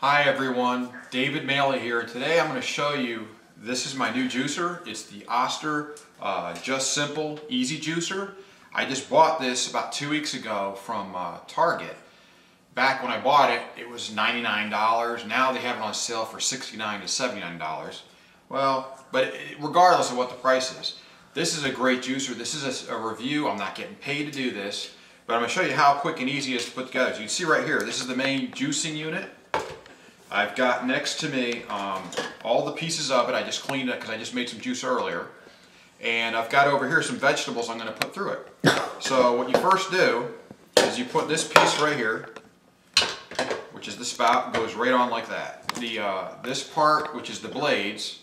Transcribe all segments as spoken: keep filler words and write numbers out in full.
Hi everyone, David Maillie here. Today I'm going to show you, this is my new juicer. It's the Oster uh, JusSimple Easy Juicer. I just bought this about two weeks ago from uh, Target. Back when I bought it, it was ninety-nine dollars. Now they have it on sale for sixty-nine to seventy-nine dollars. Well, but it, regardless of what the price is, this is a great juicer. This is a, a review. I'm not getting paid to do this, but I'm going to show you how quick and easy it is to put together. As you can see right here, this is the main juicing unit. I've got next to me um, all the pieces of it. I just cleaned it because I just made some juice earlier. And I've got over here some vegetables I'm going to put through it. So what you first do is you put this piece right here, which is the spout, goes right on like that. The uh, This part, which is the blades,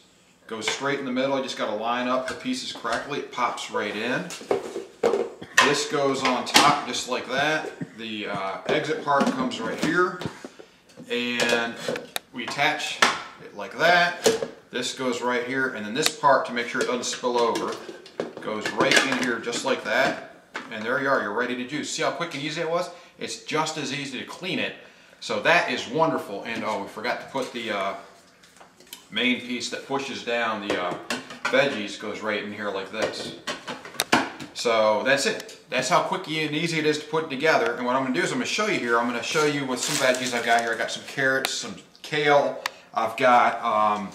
goes straight in the middle. I just got to line up the pieces correctly. It pops right in. This goes on top just like that. The uh, exit part comes right here. And we attach it like that. This goes right here, and then this part, to make sure it doesn't spill over, goes right in here just like that. And there you are, you're ready to juice. See how quick and easy it was? It's just as easy to clean it. So that is wonderful. And oh, we forgot to put the uh, main piece that pushes down the uh, veggies, goes right in here like this. So that's it. That's how quick and easy it is to put it together. And what I'm going to do is I'm going to show you here. I'm going to show you with some veggies I've got here. I've got some carrots, some kale. I've got um,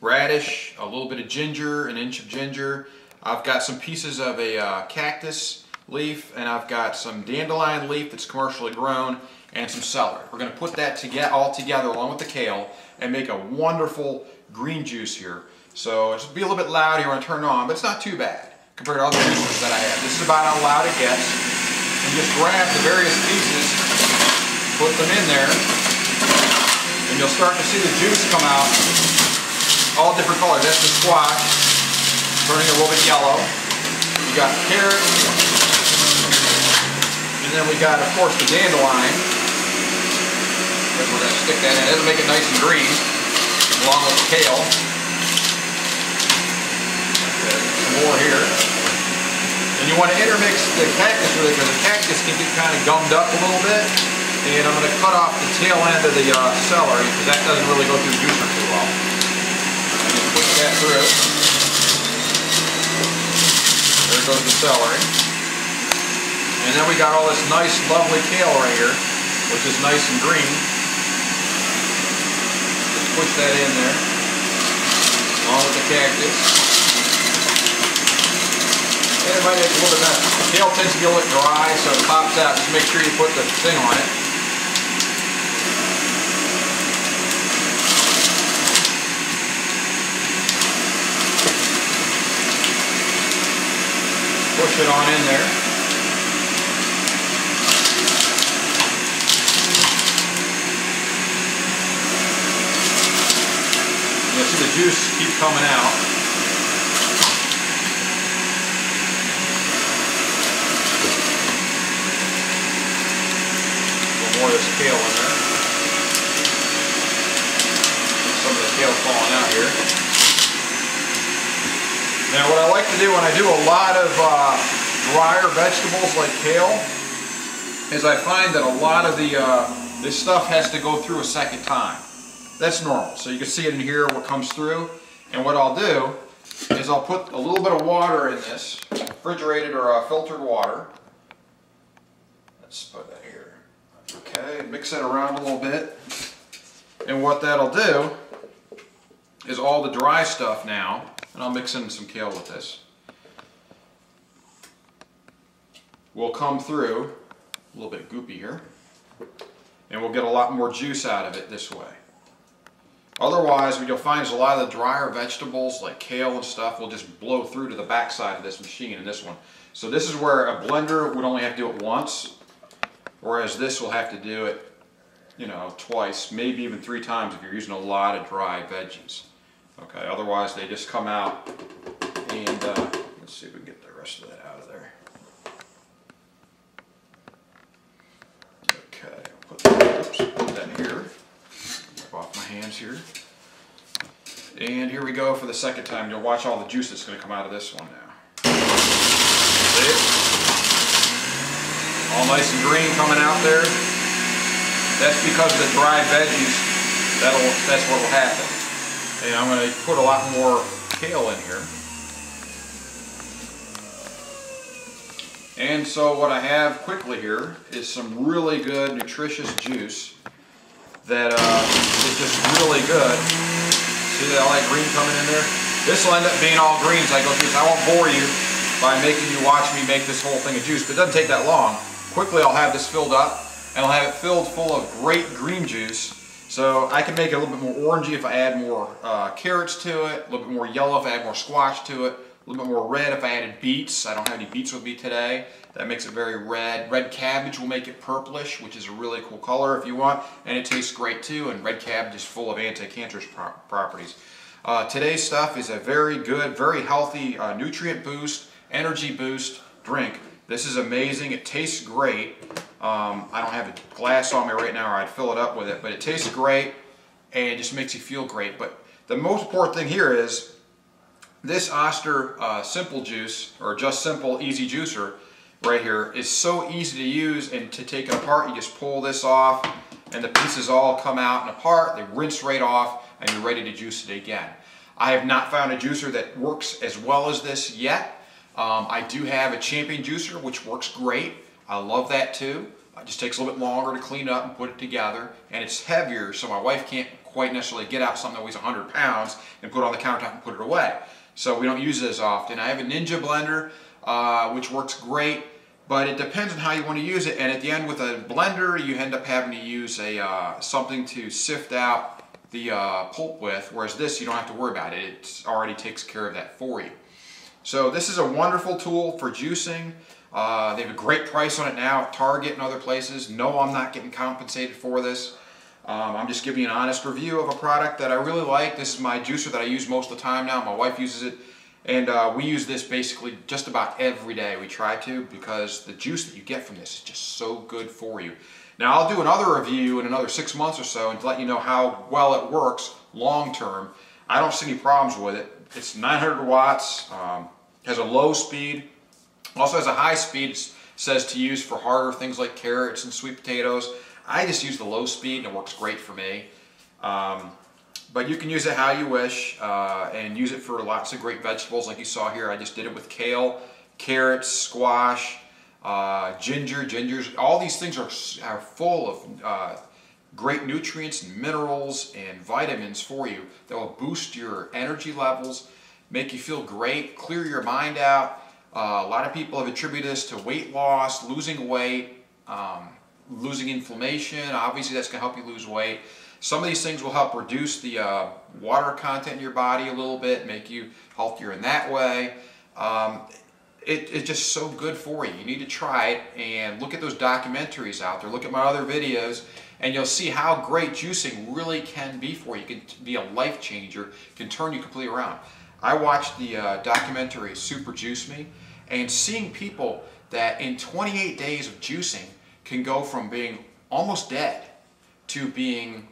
radish, a little bit of ginger, an inch of ginger. I've got some pieces of a uh, cactus leaf, and I've got some dandelion leaf that's commercially grown, and some celery. We're going to put that together, all together along with the kale, and make a wonderful green juice here. So it's be a little bit loud here when I turn it on, but it's not too bad compared to other juicers that I have. This is about how loud it gets. And just grab the various pieces, put them in there, and you'll start to see the juice come out all different colors. That's the squash, turning a little bit yellow. You got the carrot, and then we got, of course, the dandelion. We're going to stick that in. That'll make it nice and green, along with the kale. Some more here. And you want to intermix the cactus with it because the cactus can get kind of gummed up a little bit. And I'm going to cut off the tail end of the uh, celery because that doesn't really go through the juicer too well. I'm going to push that through. There goes the celery. And then we got all this nice, lovely kale right here, which is nice and green. Just push that in there, along with the cactus. It might make a little bit better. The kale tends to get a little dry, so it pops out. Just make sure you put the thing on it. Push it on in there. You'll see the juice keep coming out. More of this kale in there. Some of the kale falling out here. Now what I like to do when I do a lot of uh, drier vegetables like kale is I find that a lot of the uh, this stuff has to go through a second time. That's normal. So you can see it in here what comes through. And what I'll do is I'll put a little bit of water in this, refrigerated or uh, filtered water. Let's put that here. Okay, mix that around a little bit, and what that'll do is all the dry stuff now, and I'll mix in some kale with this, will come through, a little bit goopy here, and we'll get a lot more juice out of it this way. Otherwise, what you'll find is a lot of the drier vegetables like kale and stuff will just blow through to the backside of this machine and this one. So this is where a blender would only have to do it once. Whereas this will have to do it, you know, twice, maybe even three times if you're using a lot of dry veggies. Okay, otherwise they just come out and uh, let's see if we can get the rest of that out of there. Okay, I'll put that, oops, put that here. Wipe off my hands here. And here we go for the second time. You'll watch all the juice that's going to come out of this one now. See it? All nice and green coming out there. That's because of the dried veggies. That'll, that's what will happen. And I'm going to put a lot more kale in here. And so what I have quickly here is some really good nutritious juice that uh, is just really good. See that light green coming in there? This will end up being all greens. I go through this. I won't bore you by making you watch me make this whole thing of juice, but it doesn't take that long. Quickly I'll have this filled up, and I'll have it filled full of great green juice. So I can make it a little bit more orangey if I add more uh, carrots to it, a little bit more yellow if I add more squash to it, a little bit more red if I added beets. I don't have any beets with me today. That makes it very red. Red cabbage will make it purplish, which is a really cool color if you want, and it tastes great too, and red cabbage is full of anti-cancerous pro properties. Uh, today's stuff is a very good, very healthy uh, nutrient boost, energy boost drink. This is amazing. It tastes great. Um, I don't have a glass on me right now or I'd fill it up with it, but it tastes great and it just makes you feel great. But the most important thing here is this Oster uh, Simple Juice, or JusSimple Easy Juicer right here, is so easy to use and to take it apart. You just pull this off and the pieces all come out and apart. They rinse right off and you're ready to juice it again. I have not found a juicer that works as well as this yet. Um, I do have a Champion juicer which works great. I love that too. It just takes a little bit longer to clean up and put it together, and it's heavier, so my wife can't quite necessarily get out something that weighs one hundred pounds and put it on the countertop and put it away. So we don't use it as often. I have a Ninja blender uh, which works great, but it depends on how you want to use it, and at the end with a blender you end up having to use a uh, something to sift out the uh, pulp with, whereas this you don't have to worry about it. It already takes care of that for you. So this is a wonderful tool for juicing. Uh, they have a great price on it now at Target and other places. No, I'm not getting compensated for this. Um, I'm just giving you an honest review of a product that I really like. This is my juicer that I use most of the time now. My wife uses it, and uh, we use this basically just about every day. We try to, because the juice that you get from this is just so good for you. Now I'll do another review in another six months or so and let you know how well it works long term. I don't see any problems with it. It's nine hundred watts, um, has a low speed. Also has a high speed, it says to use for harder things like carrots and sweet potatoes. I just use the low speed and it works great for me. Um, but you can use it how you wish, uh, and use it for lots of great vegetables like you saw here. I just did it with kale, carrots, squash, uh, ginger, gingers. All these things are, are full of uh, great nutrients and minerals and vitamins for you that will boost your energy levels, make you feel great, clear your mind out. Uh, a lot of people have attributed this to weight loss, losing weight, um, losing inflammation. Obviously that's going to help you lose weight. Some of these things will help reduce the uh, water content in your body a little bit, make you healthier in that way. Um, it, it's just so good for you. You need to try it and look at those documentaries out there. Look at my other videos and you'll see how great juicing really can be for you. It can be a life changer, can turn you completely around. I watched the uh, documentary Super Juice Me, and seeing people that in twenty-eight days of juicing can go from being almost dead to being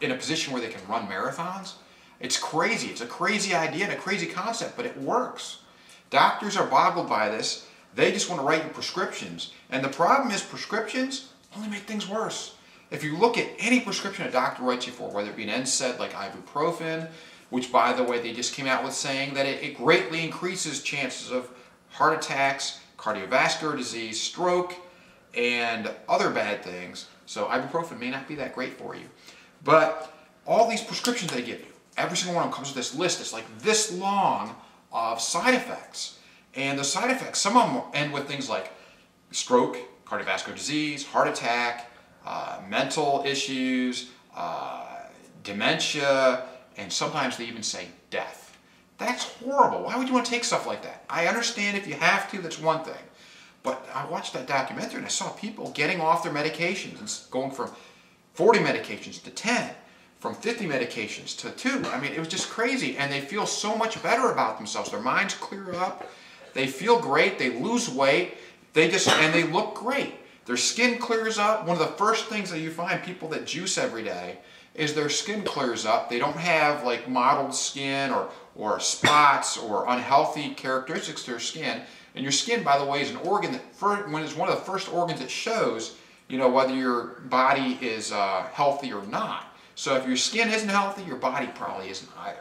in a position where they can run marathons. It's crazy. It's a crazy idea and a crazy concept, but it works. Doctors are boggled by this. They just want to write in prescriptions, and the problem is prescriptions only make things worse. If you look at any prescription a doctor writes you for, whether it be an N SAID like ibuprofen, which by the way they just came out with saying that it, it greatly increases chances of heart attacks, cardiovascular disease, stroke, and other bad things. So ibuprofen may not be that great for you. But all these prescriptions they give you, every single one of them comes with this list. It's like this long of side effects. And the side effects, some of them end with things like stroke, cardiovascular disease, heart attack, uh, mental issues, uh, dementia, and sometimes they even say death. That's horrible. Why would you want to take stuff like that? I understand if you have to, that's one thing. But I watched that documentary and I saw people getting off their medications and going from forty medications to ten, from fifty medications to two. I mean, it was just crazy. And they feel so much better about themselves. Their minds clear up. They feel great. They lose weight. They just, and they look great. Their skin clears up. One of the first things that you find people that juice every day is their skin clears up. They don't have like mottled skin or, or spots or unhealthy characteristics to their skin. And your skin, by the way, is an organ that, for, when it's one of the first organs that shows you know, whether your body is uh, healthy or not. So if your skin isn't healthy, your body probably isn't either.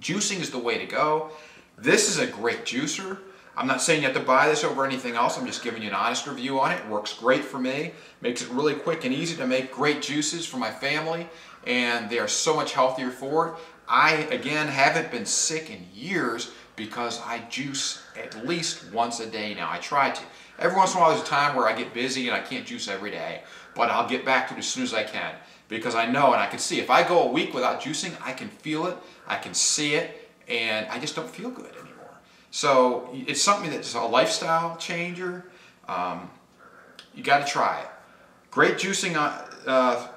Juicing is the way to go. This is a great juicer. I'm not saying you have to buy this over anything else. I'm just giving you an honest review on it. It works great for me. Makes it really quick and easy to make great juices for my family, and they are so much healthier for it. I, again, haven't been sick in years because I juice at least once a day now. I try to. Every once in a while there's a time where I get busy and I can't juice every day, but I'll get back to it as soon as I can, because I know and I can see if I go a week without juicing, I can feel it, I can see it, and I just don't feel good anymore. So it's something that's a lifestyle changer. Um, you got to try it. Great juicing, uh,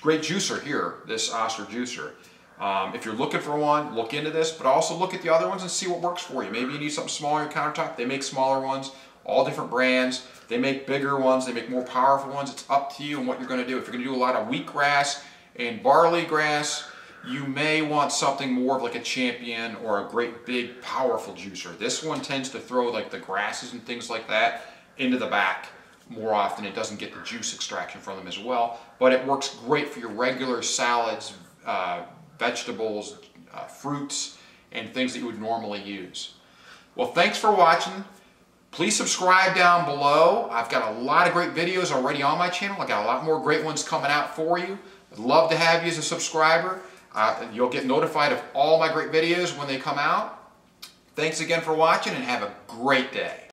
great juicer here, this Oster juicer. Um, if you're looking for one, look into this, but also look at the other ones and see what works for you. Maybe you need something smaller on your countertop. They make smaller ones, all different brands. They make bigger ones. They make more powerful ones. It's up to you and what you're going to do. If you're going to do a lot of wheatgrass and barley grass, you may want something more of like a Champion or a great big powerful juicer. This one tends to throw like the grasses and things like that into the back more often. It doesn't get the juice extraction from them as well, but it works great for your regular salads, uh, vegetables, uh, fruits, and things that you would normally use. Well, thanks for watching. Please subscribe down below. I've got a lot of great videos already on my channel. I've got a lot more great ones coming out for you. I'd love to have you as a subscriber. Uh, you'll get notified of all my great videos when they come out. Thanks again for watching, and have a great day.